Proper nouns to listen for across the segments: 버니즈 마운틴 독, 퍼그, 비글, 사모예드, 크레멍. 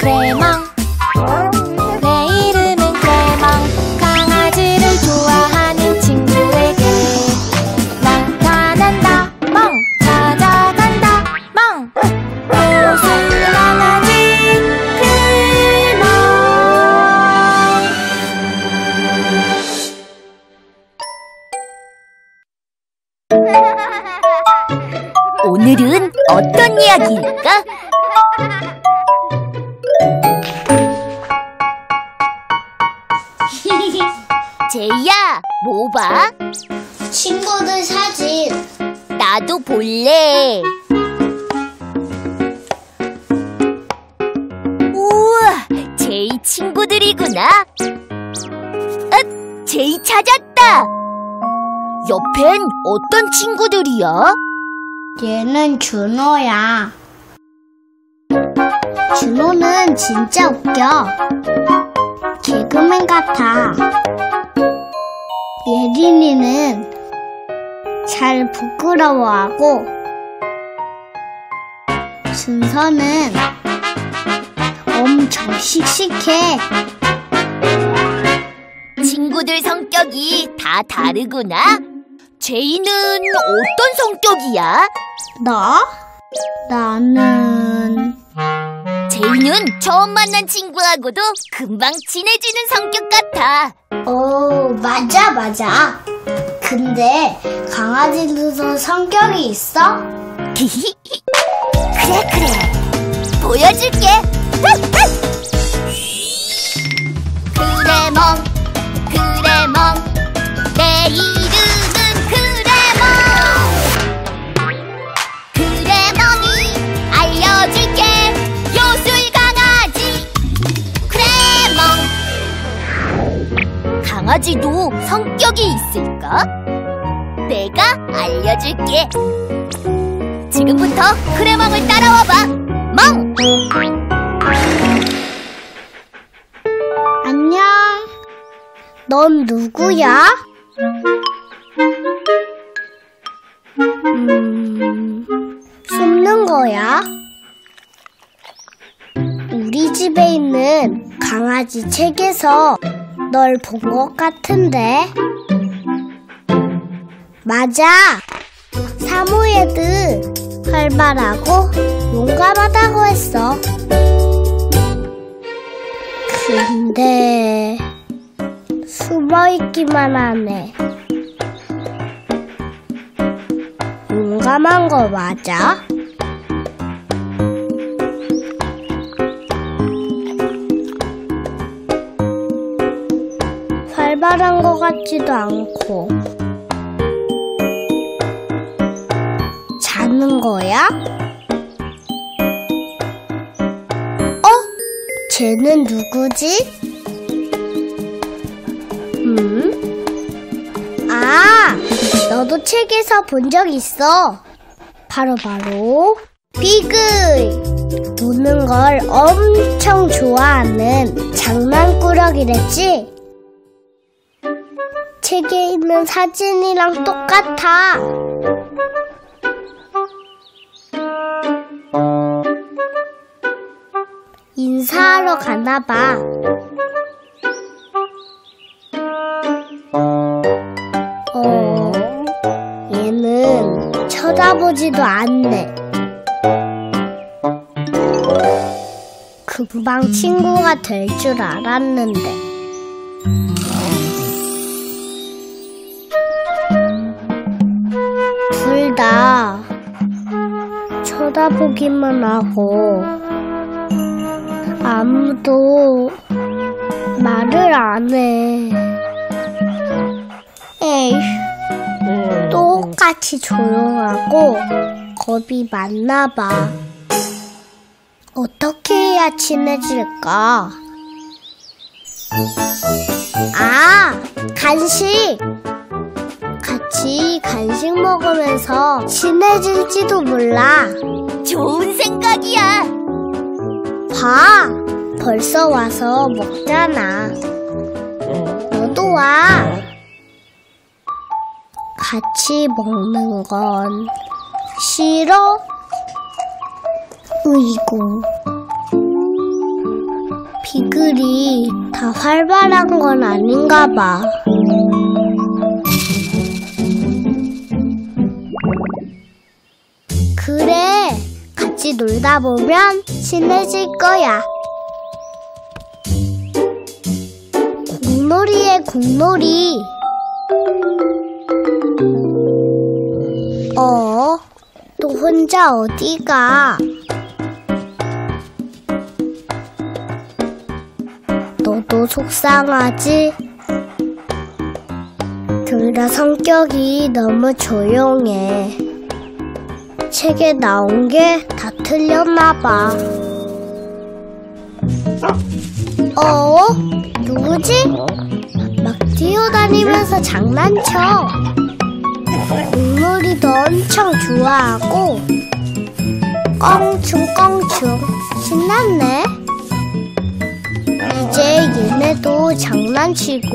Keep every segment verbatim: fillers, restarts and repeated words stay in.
크레멍 크레멍 내 이름은 크레멍. 강아지를 좋아하는 친구에게 나타난다 멍. 찾아간다 멍. 무슨 강아지 크레멍. 오늘은 어떤 이야기일까? 제이야, 뭐 봐? 친구들 사진. 나도 볼래. 우와, 제이 친구들이구나. 아, 제이 찾았다. 옆엔 어떤 친구들이야? 얘는 준호야. 준호는 진짜 웃겨. 개그맨 같아. 예린이는 잘 부끄러워하고, 준서는 엄청 씩씩해. 친구들 성격이 다 다르구나. 제이는 어떤 성격이야? 나? 나는... 제이는 처음 만난 친구하고도 금방 친해지는 성격 같아. 오, 맞아 맞아. 근데 강아지들도 성격이 있어? 그래 그래, 보여줄게. 크레멍 크레멍 내 이름은 강아지도 성격이 있을까? 내가 알려줄게. 지금부터 크레멍을 따라와봐. 멍! 안녕. 넌 누구야? 음... 숨는 거야? 우리 집에 있는 강아지 책에서 널 본 것 같은데. 맞아. 사모예드 활발하고 용감하다고 했어. 근데 숨어있기만 하네. 용감한 거 맞아? 활발한 것 같지도 않고. 자는 거야? 어? 쟤는 누구지? 음? 아! 너도 책에서 본 적 있어. 바로바로 비글! 노는 걸 엄청 좋아하는 장난꾸러기랬지? 책에 있는 사진이랑 똑같아. 인사하러 가나 봐. 어, 얘는 쳐다보지도 않네. 금방 친구가 될 줄 알았는데. 나 쳐다보기만 하고 아무도 말을 안 해. 에이, 똑같이 조용하고 겁이 많나 봐. 어떻게 해야 친해질까? 아, 간식! 같이 간식 먹으면서 친해질지도 몰라. 좋은 생각이야. 봐, 벌써 와서 먹잖아. 너도 와. 같이 먹는 건 싫어? 어이구. 비글이 다 활발한 건 아닌가 봐. 그래, 같이 놀다 보면 친해질 거야. 공놀이에 공놀이. 어? 또 혼자 어디 가? 너도 속상하지? 둘 다 성격이 너무 조용해. 책에 나온 게 다 틀렸나 봐. 어? 누구지? 막 뛰어다니면서 장난쳐. 공놀이도 엄청 좋아하고 껑충껑충 신났네. 이제 얘네도 장난치고.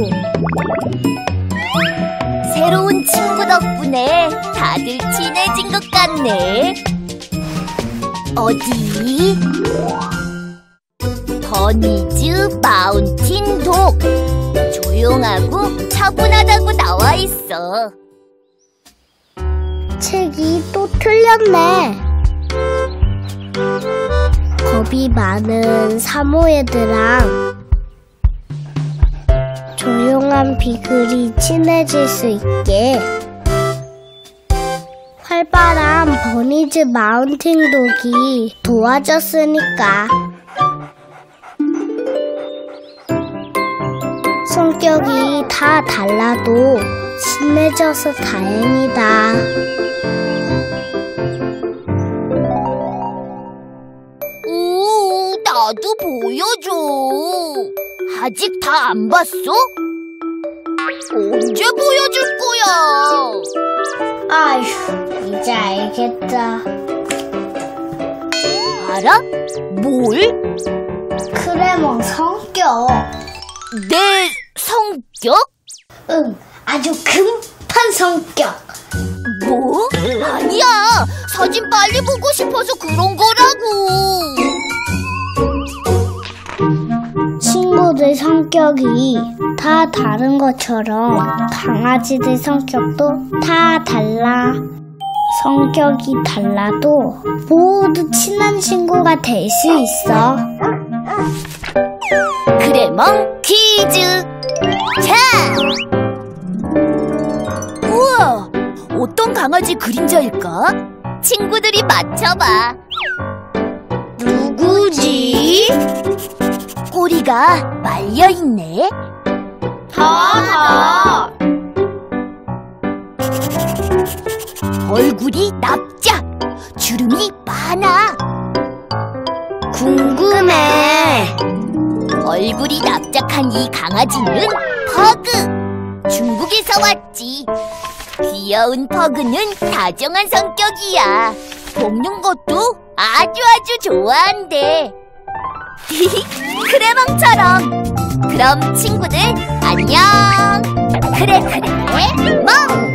새로운 친구 덕분에 다들 친해진 것 같네. 어디? 버니즈 마운틴 독. 조용하고 차분하다고 나와 있어. 책이 또 틀렸네. 겁이 많은 사모예드랑 조용한 비글이 친해질 수 있게 활발한 버니즈 마운틴 독이 도와줬으니까. 성격이 다 달라도 친해져서 다행이다. 나도 보여줘. 아직 다 안 봤어? 언제 보여줄 거야? 아휴, 이제 알겠다. 알아? 뭘? 크레멍 성격. 내 성격? 응, 아주 급한 성격. 뭐? 아니야, 사진 빨리 보고 싶어서 그런 거라고. 친구들 성격이 다 다른 것처럼 강아지들 성격도 다 달라. 성격이 달라도 모두 친한 친구가 될 수 있어. 크레멍 퀴즈! 자! 우와! 어떤 강아지 그림자일까? 친구들이 맞춰봐. 누구지? 꼬리가 말려있네. 다, 다. 얼굴이 납작, 주름이 많아. 궁금해. 얼굴이 납작한 이 강아지는 퍼그. 중국에서 왔지. 귀여운 퍼그는 다정한 성격이야. 먹는 것도 아주 아주 좋아한대. 크레멍처럼. 그럼 친구들 안녕. 그래 그래 멍.